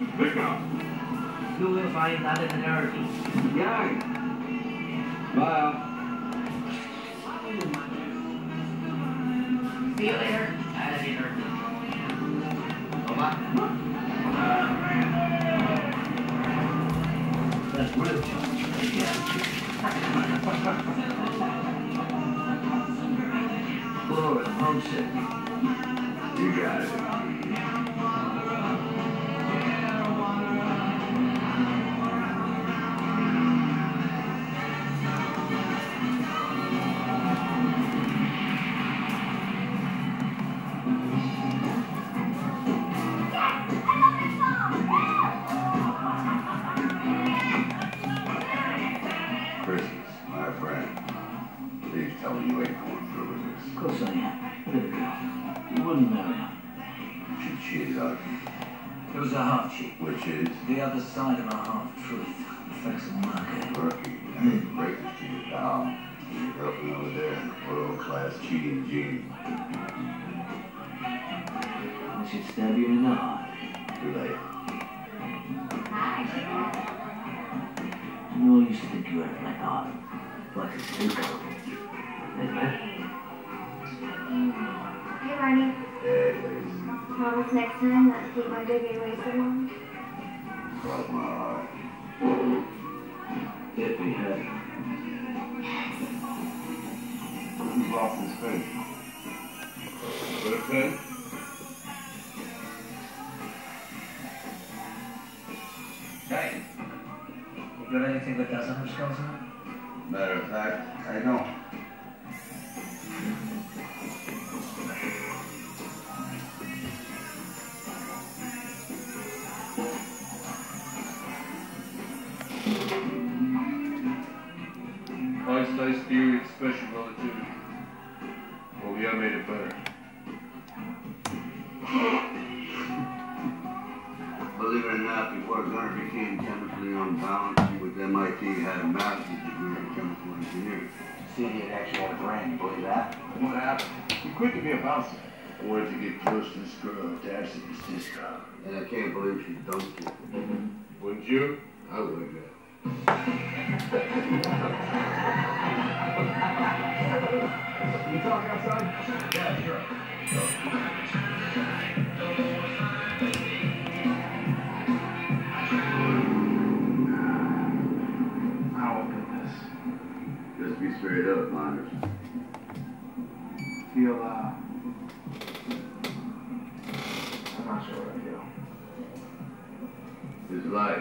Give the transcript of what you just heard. You will find that in narrative. Yeah. Bye. See you later. That's brilliant. Glory, homesick. You got it. Which is? The other side of a half-truth. Affects the market. Murky, I hate to break this to you, pal. You're helping over there in the world-class cheating gene. I should stab you in the heart. Too late. You all used to think you had a black heart. Like a stupid. Hey, Barney. Hey, ladies. Promise next time not to keep my baby away so long. Cross my heart. Get me head. He's lost his face. What a face. Hey. You got anything that doesn't have skulls in it? Matter of fact, I don't. Einstein's theory of special relativity. Well, we have made it better. Believe it or not, before Garner became chemically unbalanced, he was MIT, had a master's degree in chemical engineering. See, he actually had a brain, believe that? What happened? He quit to be a bouncer. I wanted to get close to this girl, to actually this girl. And I can't believe she dumped it. Wouldn't you? I would have. You talk outside? Yeah, sure. How old is this? Just be straight up, Miners. Feel, I'm not sure what I feel. His life.